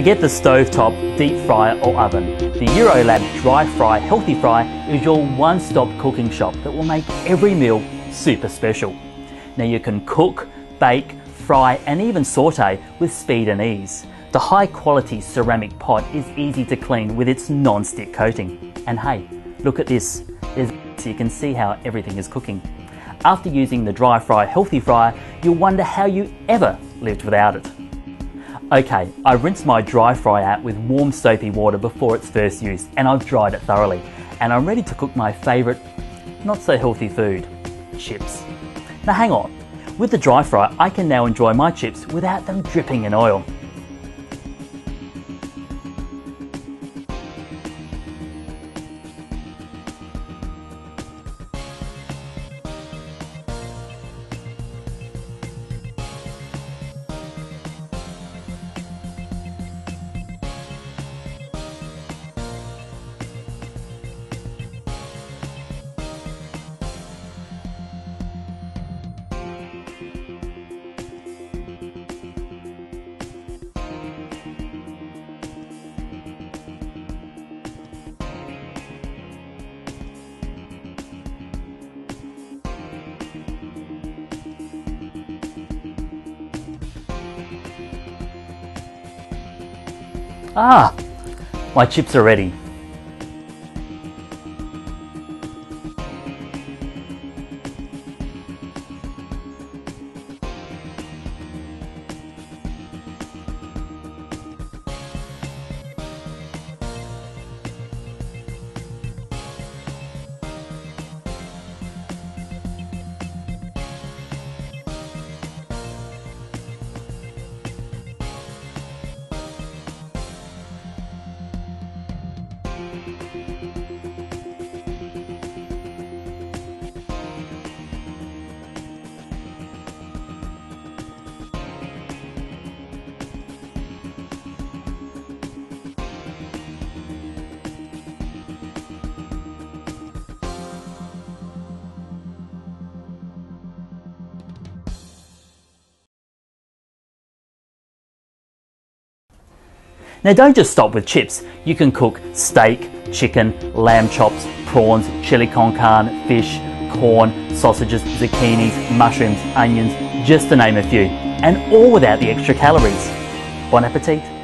Forget the stovetop, deep fryer or oven. The Eurolab DriFry Healthy Fryer is your one-stop cooking shop that will make every meal super special. Now you can cook, bake, fry and even saute with speed and ease. The high-quality ceramic pot is easy to clean with its non-stick coating. And hey, look at this, so you can see how everything is cooking. After using the DriFry Healthy Fryer, you'll wonder how you ever lived without it. Okay, I rinsed my DriFry out with warm soapy water before its first use, and I've dried it thoroughly. And I'm ready to cook my favourite, not so healthy food, chips. Now hang on, with the DriFry I can now enjoy my chips without them dripping in oil. Ah, my chips are ready. Now don't just stop with chips, you can cook steak, chicken, lamb chops, prawns, chili con carne, fish, corn, sausages, zucchinis, mushrooms, onions, just to name a few, and all without the extra calories. Bon appetit!